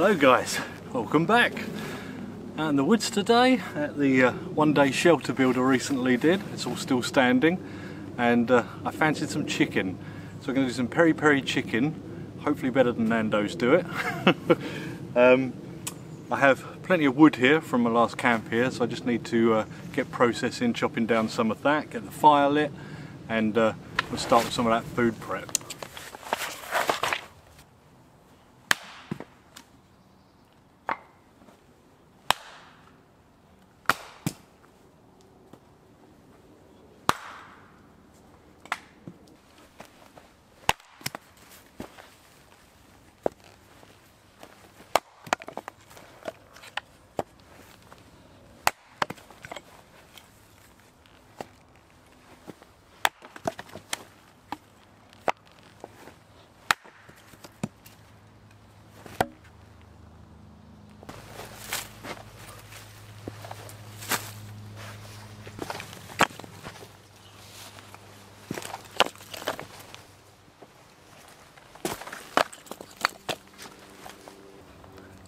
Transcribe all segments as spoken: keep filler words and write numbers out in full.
Hello guys, welcome back. Out in the woods today at the uh, one day shelter build I recently did. It's all still standing, and uh, I fancied some chicken, so I'm going to do some peri peri chicken, hopefully better than Nando's do it. um, I have plenty of wood here from my last camp here, so I just need to uh, get processing, chopping down some of that, get the fire lit, and uh, we'll start with some of that food prep.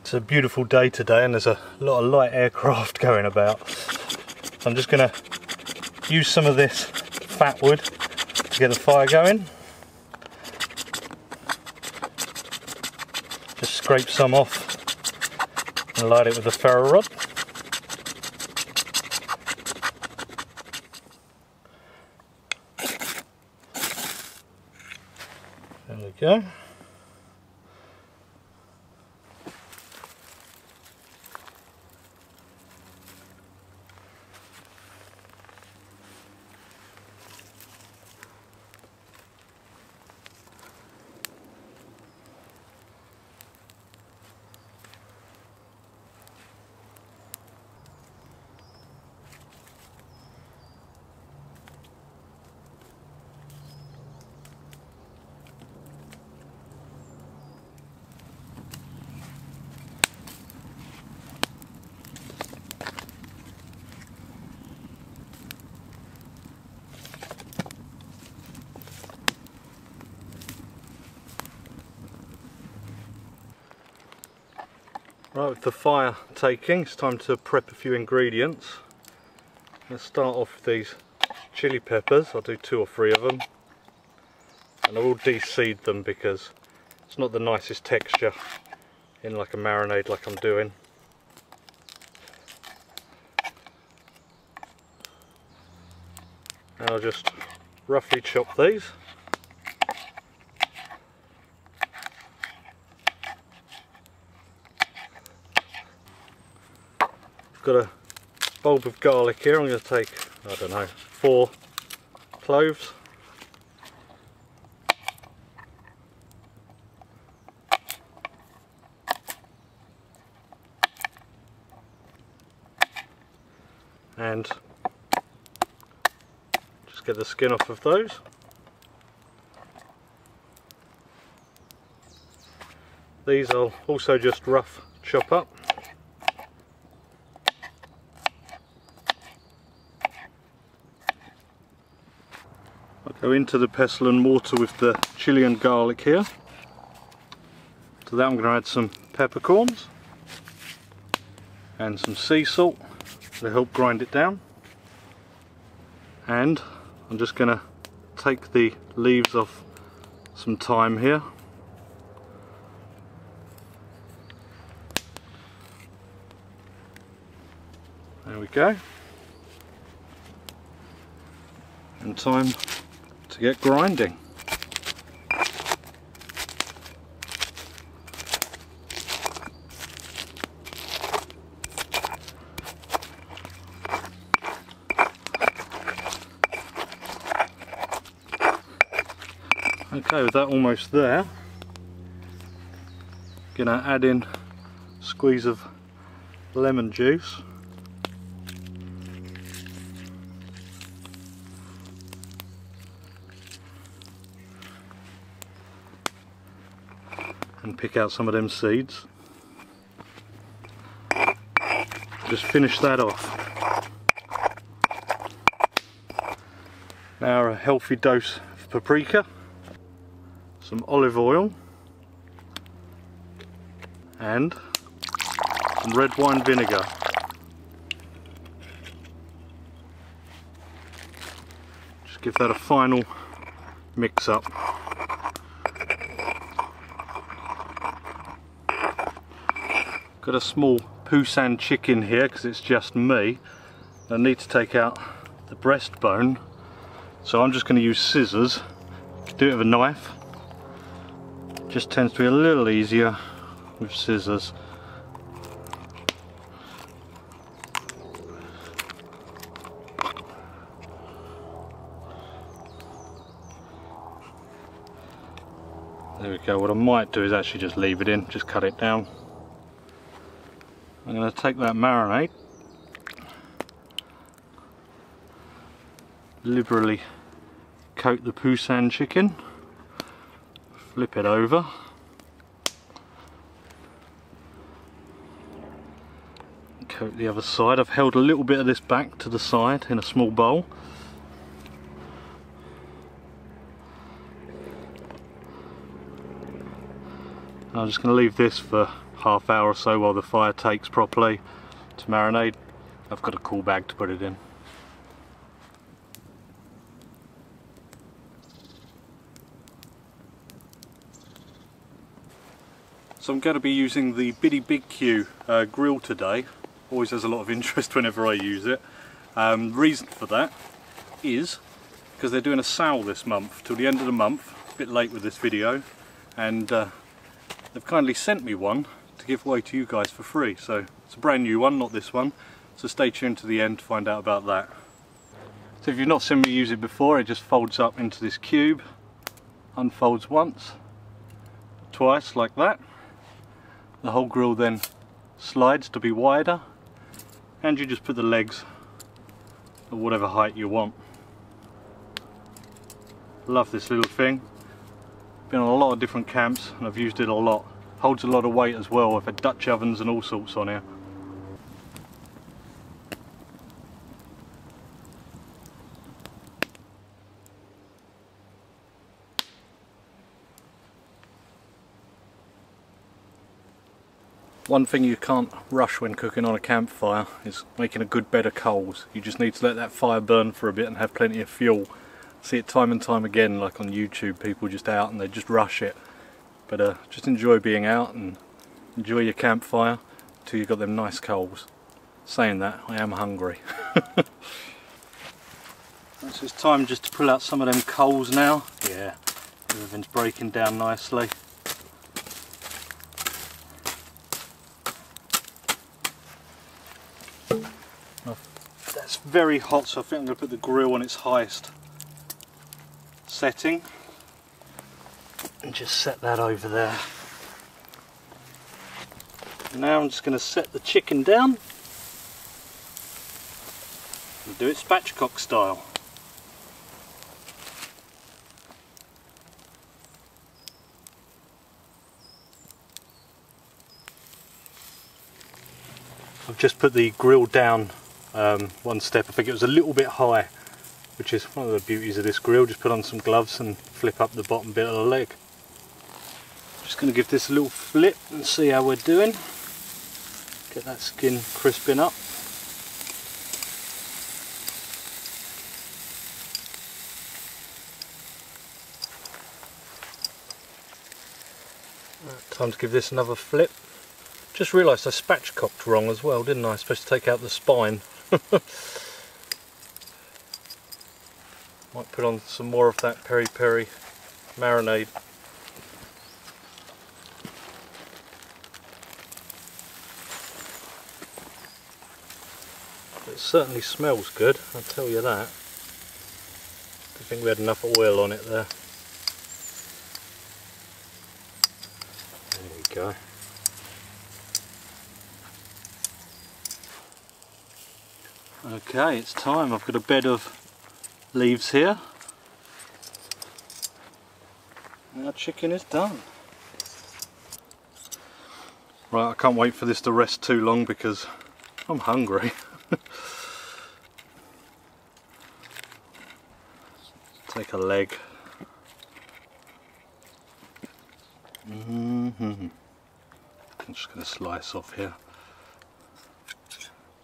It's a beautiful day today and there's a lot of light aircraft going about. So I'm just going to use some of this fat wood to get the fire going. Just scrape some off and light it with a ferro rod. There we go. Right, with the fire taking, it's time to prep a few ingredients. Let's start off with these chili peppers. I'll do two or three of them, and I will de-seed them because it's not the nicest texture in like a marinade like I'm doing. And I'll just roughly chop these. Got a bulb of garlic here. I'm going to take, I don't know, four cloves. And just get the skin off of those. These I'll also just rough chop up. Go into the pestle and mortar with the chili and garlic here. To that I'm going to add some peppercorns and some sea salt to help grind it down. And I'm just going to take the leaves off some thyme here. There we go. And thyme to get grinding. Okay, with that almost there, gonna add in a squeeze of lemon juice. And pick out some of them seeds. Just finish that off. Now a healthy dose of paprika, some olive oil, and some red wine vinegar. Just give that a final mix up. Got a small Pusan chicken here because it's just me. I need to take out the breastbone, so I'm just going to use scissors. Do it with a knife. Just tends to be a little easier with scissors. There we go. What I might do is actually just leave it in, just cut it down. I'm going to take that marinade, liberally coat the Pusan chicken, flip it over, coat the other side. I've held a little bit of this back to the side in a small bowl. I'm just going to leave this for half hour or so while the fire takes properly to marinate. I've got a cool bag to put it in. So I'm going to be using the Bitty Big Q uh, grill today. Always has a lot of interest whenever I use it. Um, reason for that is because they're doing a sale this month till the end of the month. A bit late with this video, and uh, they've kindly sent me one to give away to you guys for free. So it's a brand new one, not this one. So stay tuned to the end to find out about that. So if you've not seen me use it before, it just folds up into this cube, unfolds once, twice like that. The whole grill then slides to be wider, and you just put the legs at whatever height you want. Love this little thing. Been on a lot of different camps and I've used it a lot. Holds a lot of weight as well. I've had Dutch ovens and all sorts on here. One thing you can't rush when cooking on a campfire is making a good bed of coals. You just need to let that fire burn for a bit and have plenty of fuel. I see it time and time again, like on YouTube, people just out and they just rush it. But uh, just enjoy being out and enjoy your campfire until you've got them nice coals. Saying that, I am hungry. So it's time just to pull out some of them coals now. Yeah, everything's breaking down nicely. That's very hot, so I think I'm going to put the grill on its highest setting and just set that over there. Now I'm just going to set the chicken down and do it spatchcock style. I've just put the grill down Um, one step. I think it was a little bit high, which is one of the beauties of this grill. Just put on some gloves and flip up the bottom bit of the leg. Just going to give this a little flip and see how we're doing. Get that skin crisping up. Right, time to give this another flip. Just realised I spatchcocked wrong as well, didn't I? I was supposed to take out the spine. Might put on some more of that Peri Peri marinade. It certainly smells good, I'll tell you that. I think we had enough oil on it there. There we go. Okay, it's time. I've got a bed of leaves here. Our chicken is done. Right, I can't wait for this to rest too long because I'm hungry. Take a leg. Mm-hmm. I'm just going to slice off here.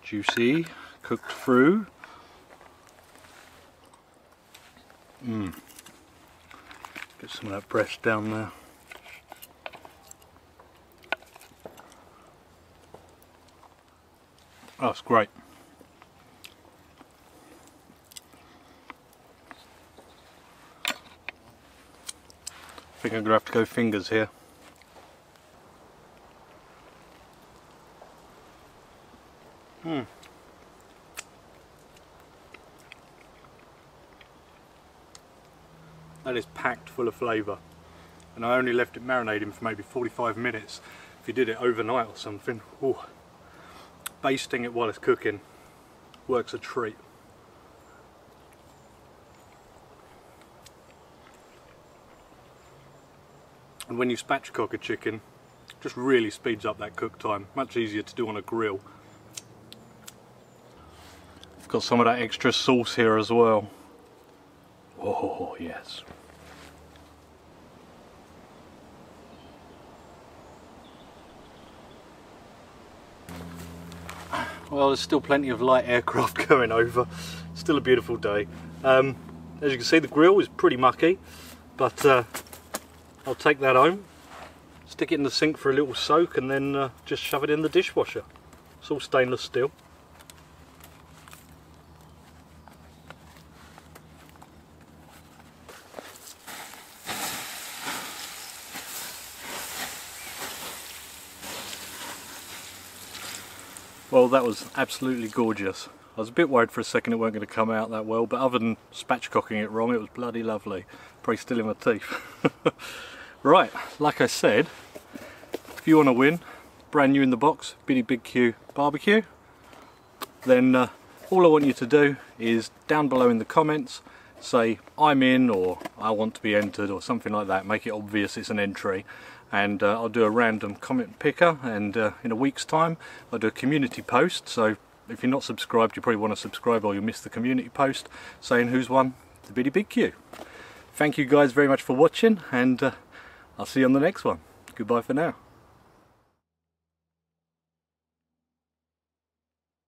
Juicy, cooked through. Mmm. Get some of that breast down there. Oh, that's great. I think I'm going to have to go fingers here. Hmm. That is packed full of flavour, and I only left it marinating for maybe forty-five minutes. If you did it overnight or something, ooh, basting it while it's cooking works a treat. And when you spatchcock a chicken, it just really speeds up that cook time. Much easier to do on a grill. I've got some of that extra sauce here as well. Oh yes. Well, there's still plenty of light aircraft going over. Still a beautiful day. Um, as you can see, the grill is pretty mucky, but uh, I'll take that home, stick it in the sink for a little soak, and then uh, just shove it in the dishwasher. It's all stainless steel. Well, that was absolutely gorgeous. I was a bit worried for a second it weren't going to come out that well, but other than spatchcocking it wrong, it was bloody lovely. Probably still in my teeth. Right, like I said, if you want to win, brand new in the box, Bitty Big Q barbecue, then uh, all I want you to do is down below in the comments, say I'm in, or I want to be entered, or something like that. Make it obvious it's an entry. And uh, I'll do a random comment picker, and uh, in a week's time I'll do a community post. So if you're not subscribed, you probably want to subscribe, or you'll miss the community post saying who's won the Bitty Big Q. Thank you guys very much for watching, and uh, I'll see you on the next one. Goodbye for now.